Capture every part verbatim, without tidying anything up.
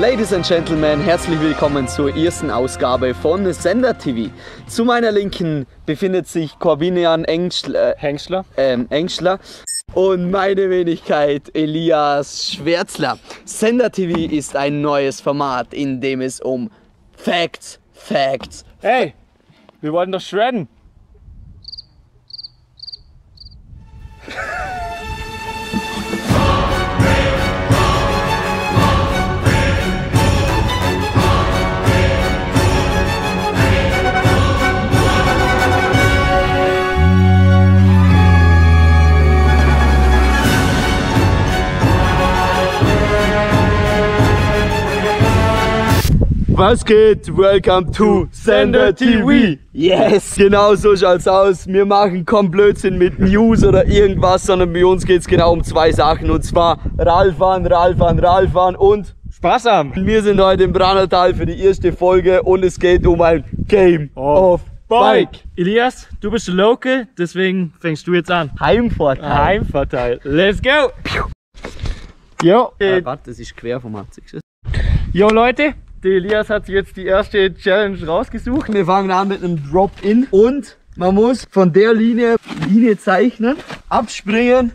Ladies and Gentlemen, herzlich willkommen zur ersten Ausgabe von Sender T V. Zu meiner Linken befindet sich Korbinian Engstler, Engstler. Ähm, Engstler und meine Wenigkeit Elias Schwärzler. Sender T V ist ein neues Format, in dem es um Facts, Facts. Hey, wir wollten doch shredden. Was geht? Welcome to Sender T V! Yes! Genau so schaut's aus. Wir machen keinen Blödsinn mit News oder irgendwas, sondern bei uns geht's genau um zwei Sachen. Und zwar Radfahren, Radfahren, Radfahren und Spaß haben! Wir sind heute im Brandertal für die erste Folge und es geht um ein Game of Bike. Elias, du bist local, deswegen fängst du jetzt an. Heimvorteil! Heimvorteil! Let's go! Jo! Äh, warte, das ist quer vom Abzug. Jo Leute! Der Elias hat jetzt die erste Challenge rausgesucht. Wir fangen an mit einem Drop-In und man muss von der Linie, Linie zeichnen, abspringen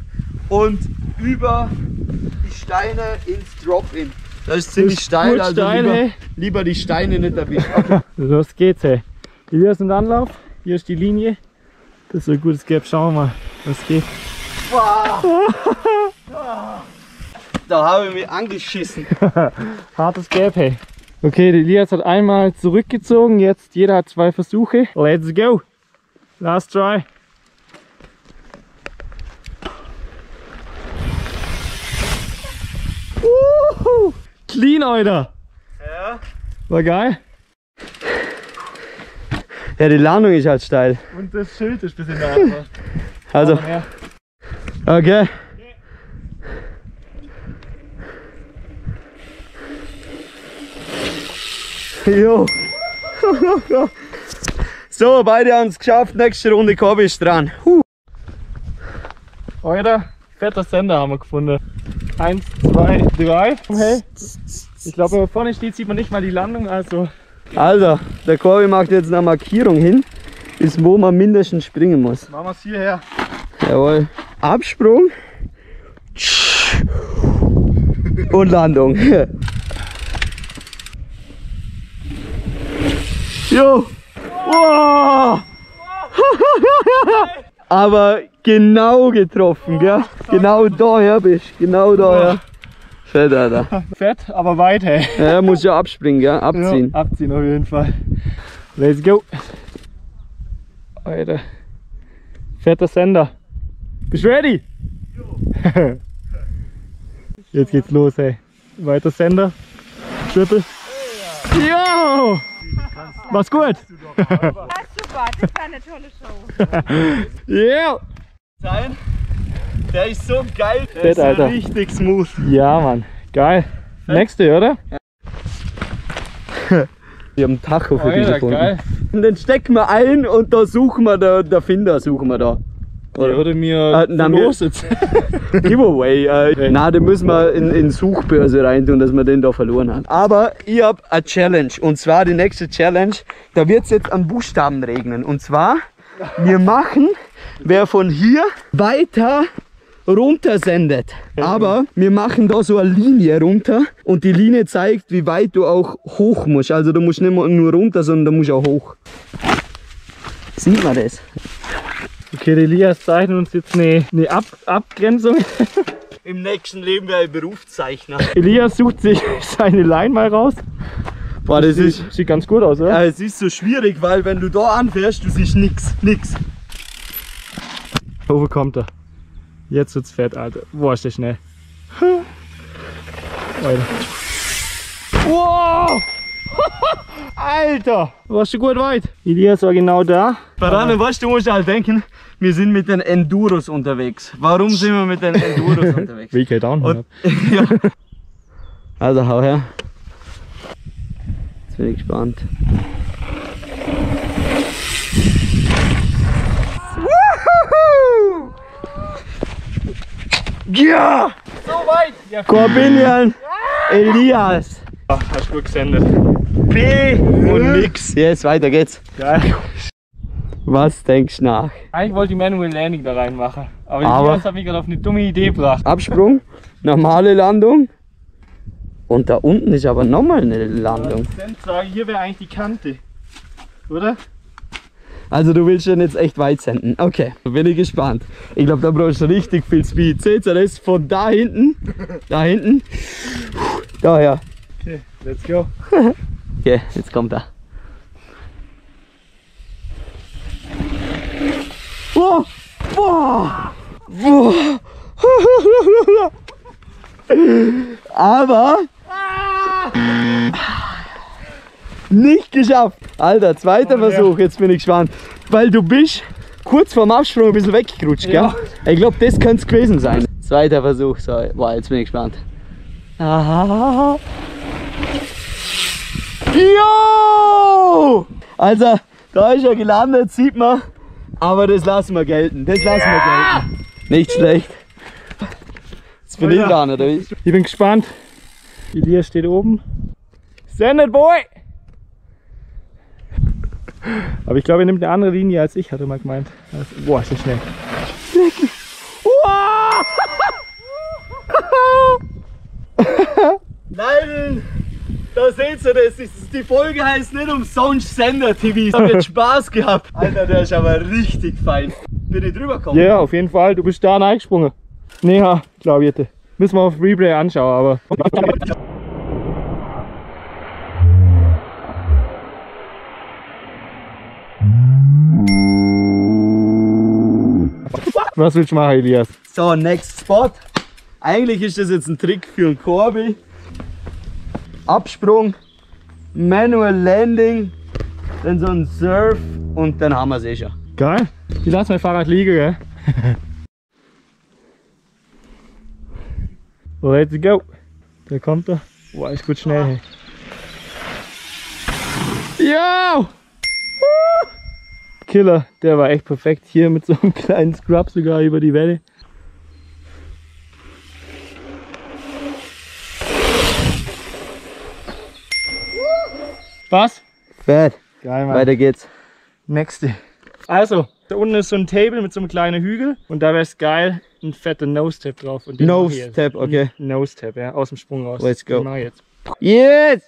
und über die Steine ins Drop-In. Das ist ziemlich das steil, also lieber, lieber die Steine nicht erwischen. Okay. Los geht's, hey. Elias und Anlauf, hier ist die Linie. Das ist so ein gutes Gap, schauen wir mal, was geht. Wow. Da habe ich mich angeschissen. Hartes Gap, hey. Okay, der Elias hat einmal zurückgezogen, jetzt jeder hat zwei Versuche. Let's go! Last try! Uhu. Clean, Alter! Ja. War geil! Ja, die Landung ist halt steil. Und das Schild ist ein bisschen einfach. Also. Okay. Jo. So, beide haben es geschafft. Nächste Runde Korb ist dran. Huh. Alter, fetter Sender haben wir gefunden. Eins, zwei, drei. Hey. Ich glaube, wenn man vorne steht, sieht man nicht mal die Landung. Also, also der Korbi macht jetzt eine Markierung hin, bis wo man mindestens springen muss. Machen wir es hierher. Jawohl. Absprung. Und Landung. Jo! Wow. Wow. Aber genau getroffen, gell? Genau daher bist du, genau daher. Fett, Alter. Fett, aber weit, hey. Ja, muss ja abspringen, gell? Abziehen. Ja, abziehen auf jeden Fall. Let's go! Alter. Fetter Sender. Bist du ready? Jo. Jetzt geht's los, hey. Weiter Sender. Triple. Jo! Mach's gut! Das war super, das war eine tolle Show. Ja! Yeah. Der ist so geil, der ist so richtig smooth. Ja, Mann, geil. Nächste, oder? Wir haben einen Tacho für dich gefunden. Und dann stecken wir ein und da suchen wir, da, der Finder suchen wir da. Oder würde mir los jetzt. Giveaway. Äh, na, den müssen wir in, in Suchbörse rein tun, dass wir den da verloren haben. Aber ich habe eine Challenge. Und zwar die nächste Challenge. Da wird es jetzt an Buchstaben regnen. Und zwar, wir machen, wer von hier weiter runter sendet. Aber wir machen da so eine Linie runter. Und die Linie zeigt, wie weit du auch hoch musst. Also du musst nicht nur runter, sondern du musst auch hoch. Sieht man das? Okay, Elias zeichnet uns jetzt eine, eine Ab Abgrenzung. Im nächsten Leben wäre ein Berufszeichner. Elias sucht sich seine Line mal raus. Boah, das, das ist, sieht ganz gut aus, oder? Ja, es ist so schwierig, weil wenn du da anfährst, du siehst nix, nix. Wo kommt er? Jetzt wird's fett, Alter. Boah, ist der schnell. Alter. Wow! Alter, warst du gut weit? Elias war genau da. Baran, weißt du, musst halt denken, wir sind mit den Enduros unterwegs. Warum sind wir mit den Enduros unterwegs? Wie ich halt auch noch. Also hau her. Jetzt bin ich gespannt. Woohoo! Ja! So weit! Ja. Korbinian! Elias! Ja. Gut gesendet. P und nix. Jetzt weiter geht's. Geil. Was denkst du nach? Eigentlich wollte ich Manual Landing da reinmachen. Aber das hat mich gerade auf eine dumme Idee gebracht. Absprung, normale Landung. Und da unten ist aber nochmal eine Landung. Sendfrage, hier wäre eigentlich die Kante. Oder? Also du willst schon jetzt echt weit senden. Okay, bin ich gespannt. Ich glaube, da brauchst du richtig viel Speed. Seht ihr das? Von da hinten, da hinten, daher. Okay, let's go. Okay, jetzt kommt er. Wow, wow, wow. Aber nicht geschafft. Alter, zweiter oh, Versuch, ja. Jetzt bin ich gespannt. Weil du bist kurz vorm Absprung ein bisschen weggerutscht, ja. Gell? Ich glaube, das könnte es gewesen sein. Zweiter Versuch, so. Boah, jetzt bin ich gespannt. Ah. Jo! Also, da ist er gelandet, sieht man. Aber das lassen wir gelten. Das lassen ja. wir gelten. Nicht schlecht. Jetzt bin oh, ich ja. dran, oder wie? Ich bin gespannt. Elias steht oben. Send it, boy! Aber ich glaube, er nimmt eine andere Linie als ich, hatte mal gemeint. Also, boah, ist das schnell. Nein, da seht ihr das. Die Folge heißt nicht umsonst Sender T V. Ich habe jetzt Spaß gehabt. Alter, der ist aber richtig fein. Bin ich drüber gekommen? Ja, yeah, auf jeden Fall. Du bist da reingesprungen. Nee, ja, glaube ich. Hätte. Müssen wir auf Replay anschauen, aber... Was willst du machen, Elias? So, next spot. Eigentlich ist das jetzt ein Trick für einen Korbi. Absprung, Manual Landing, dann so ein Surf und dann haben wir es eh schon. Geil. Ich lasse mein Fahrrad liegen, gell? Let's go. Da kommt er. Boah, ist gut schnell. Ah. Yo! Killer, der war echt perfekt hier mit so einem kleinen Scrub sogar über die Welle. Was? Fett. Geil, Mann. Weiter geht's. Nächste. Also, da unten ist so ein Table mit so einem kleinen Hügel und da wäre es geil, ein fetter Nose-Tap drauf. Nose-Tap, okay. Nose-Tap, ja, aus dem Sprung raus. Let's go. Mach jetzt. Yes!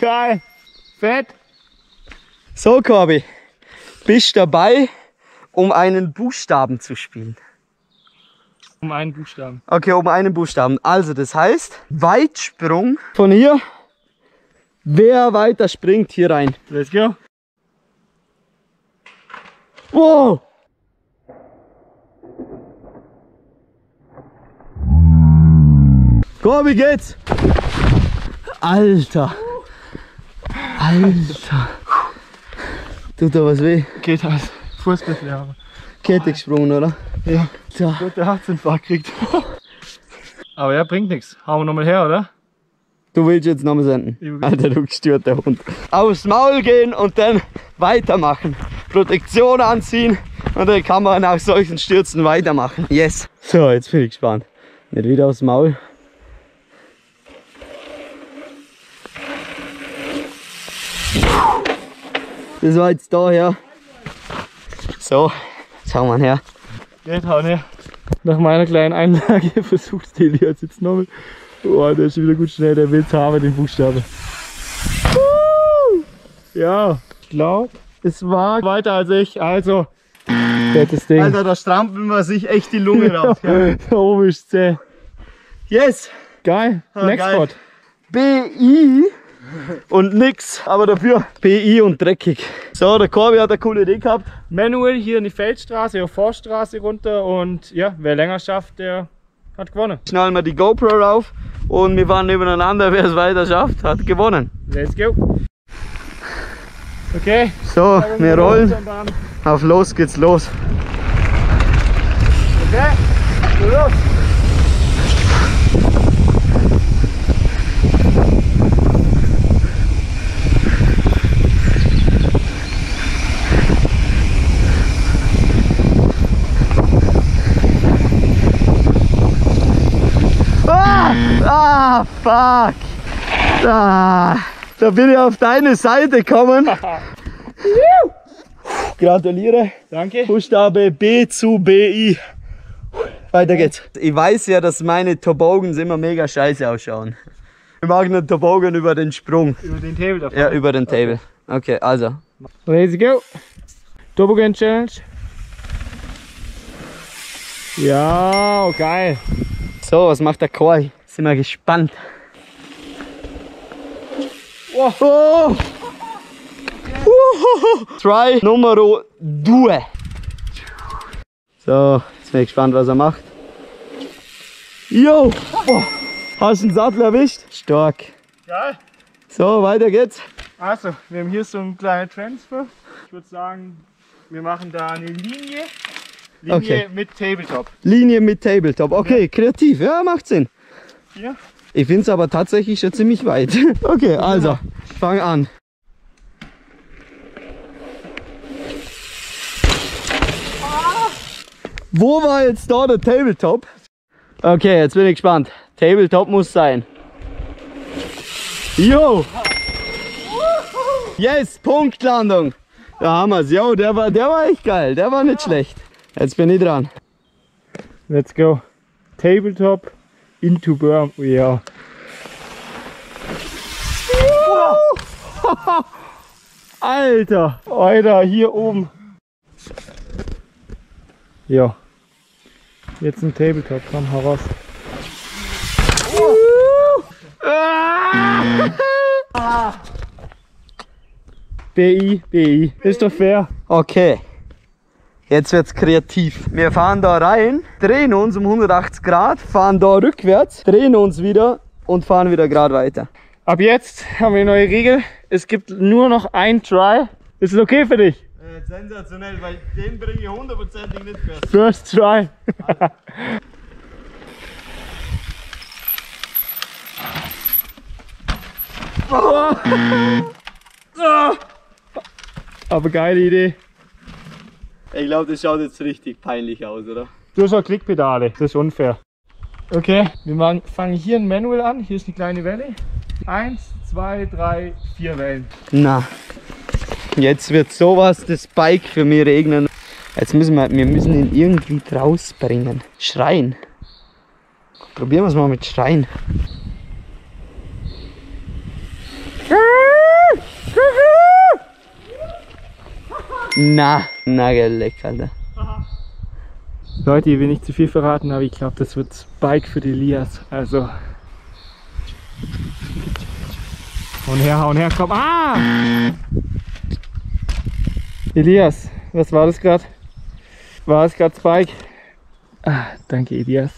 Geil, fett. So, Korbi, bist dabei, um einen Buchstaben zu spielen? Um einen Buchstaben. Okay, um einen Buchstaben. Also, das heißt, Weitsprung von hier. Wer weiter springt, hier rein. Let's go. Wow. Korbi, geht's? Alter. Alter! Tut da was weh? Geht halt. Fußbettlehrer. Kette gesprungen, oder? Ja. Da. Gut, der Herzinfarkt kriegt. Aber ja, bringt nichts. Hauen wir nochmal her, oder? Du willst jetzt nochmal senden. Alter, du gestörter Hund. Aufs Maul gehen und dann weitermachen. Protektion anziehen und dann kann man nach solchen Stürzen weitermachen. Yes! So, jetzt bin ich gespannt. Nicht wieder aufs Maul. Das war jetzt da, ja. So, jetzt hauen wir ihn her. Geht hauen her. Nach meiner kleinen Einlage versucht Elias jetzt nochmal. Boah, der ist wieder gut schnell, der will haben, den Buchstaben. Uh, ja, ich glaube, es war weiter als ich, also. Fettes Ding. Alter, da strampeln wir sich echt die Lunge raus. Ja. Da oben ist zäh. Yes. Geil, ah, next geil. Spot. B I und nix, aber dafür P I und dreckig. So, der Korbi hat eine coole Idee gehabt. Manual hier in die Feldstraße, auf Forststraße runter und ja, wer länger schafft, der hat gewonnen. Schnallen wir die GoPro rauf und wir waren nebeneinander, wer es weiter schafft, hat gewonnen. Let's go. Okay. So, wir rollen. Auf los geht's los. Okay, los. Ah, fuck. Da, da bin ich auf deine Seite gekommen. Gratuliere. Danke. Buchstabe B zu B I. Weiter geht's. Ich weiß ja, dass meine Toboggans immer mega scheiße ausschauen. Ich mag einen Toboggan über den Sprung. Über den Table davon? Ja, über den Table. Okay, okay, also. Let's go. Toboggan Challenge. Ja, geil. So, was macht der Koi? Sind wir gespannt. Oh. Oh. Uh. Try Nummer zwei. So, jetzt bin ich gespannt, was er macht. Jo! Oh. Hast du den Sattel erwischt? Stark. Geil. So, weiter geht's. Also, wir haben hier so einen kleinen Transfer. Ich würde sagen, wir machen da eine Linie. Linie okay. mit Tabletop. Linie mit Tabletop. Okay, ja. Kreativ. Ja, macht Sinn. Hier. Ich finde es aber tatsächlich schon ziemlich weit. Okay, also, fang an. Ah! Wo war jetzt da der Tabletop? Okay, jetzt bin ich gespannt. Tabletop muss sein. Jo! Yes, Punktlandung. Da haben wir es. Jo, der war, der war echt geil. Der war nicht ja. schlecht. Jetzt bin ich dran. Let's go. Tabletop. Into berm, ja. Wow. Alter, Alter, hier oben. Ja. Jetzt ein Tabletop, komm heraus. Oh. Ah. B I, B I, ist doch fair. Okay. Jetzt wird's kreativ. Wir fahren da rein, drehen uns um hundertachtzig Grad, fahren da rückwärts, drehen uns wieder und fahren wieder gerade weiter. Ab jetzt haben wir eine neue Regel. Es gibt nur noch ein Try. Ist es okay für dich? Äh, sensationell, weil den bringe ich hundertprozentig nicht mehr. First Try. Oh. Oh. Aber geile Idee. Ich glaube, das schaut jetzt richtig peinlich aus, oder? Du hast auch Klickpedale, das ist unfair. Okay, wir fangen hier ein Manual an. Hier ist eine kleine Welle. Eins, zwei, drei, vier Wellen. Na, jetzt wird sowas das Bike für mich regnen. Jetzt müssen wir, wir müssen ihn irgendwie rausbringen. Schreien. Probieren wir es mal mit Schreien. Na, nagelleck, Alter. Aha. Leute, ich will nicht zu viel verraten, aber ich glaube, das wird das Bike für die Elias. Also. Und her, und her, komm. Ah! Elias, was war das gerade? War es gerade das Bike? Ah, danke, Elias.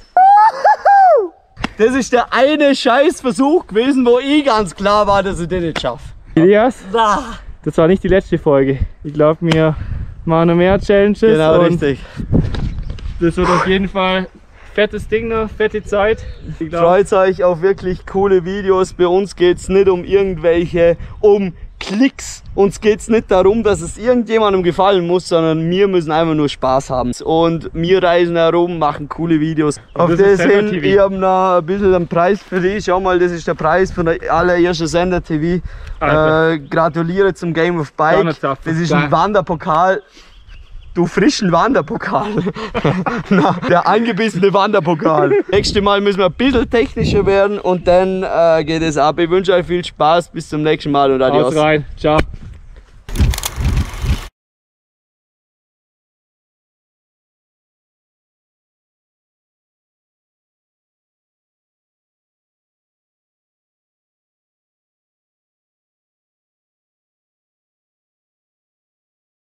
Das ist der eine Scheißversuch gewesen, wo eh ganz klar war, dass ich den nicht schaffe. Elias? Ah. Das war nicht die letzte Folge. Ich glaube, wir machen noch mehr Challenges. Genau, und richtig. Das wird auf jeden Fall fettes Ding noch, fette Zeit. Freut euch auf wirklich coole Videos. Bei uns geht es nicht um irgendwelche, um Klicks. Uns geht es nicht darum, dass es irgendjemandem gefallen muss, sondern wir müssen einfach nur Spaß haben. Und wir reisen herum, machen coole Videos. Und auf das hin, ich habe noch ein bisschen einen Preis für dich. Schau mal, das ist der Preis von der allerersten Sender T V. Äh, gratuliere zum Game of Bike. Das ist ein Wanderpokal. Du frischen Wanderpokal. Na, der angebissene Wanderpokal. Nächstes Mal müssen wir ein bisschen technischer werden und dann äh, geht es ab. Ich wünsche euch viel Spaß. Bis zum nächsten Mal und adios. Haut rein. Ciao.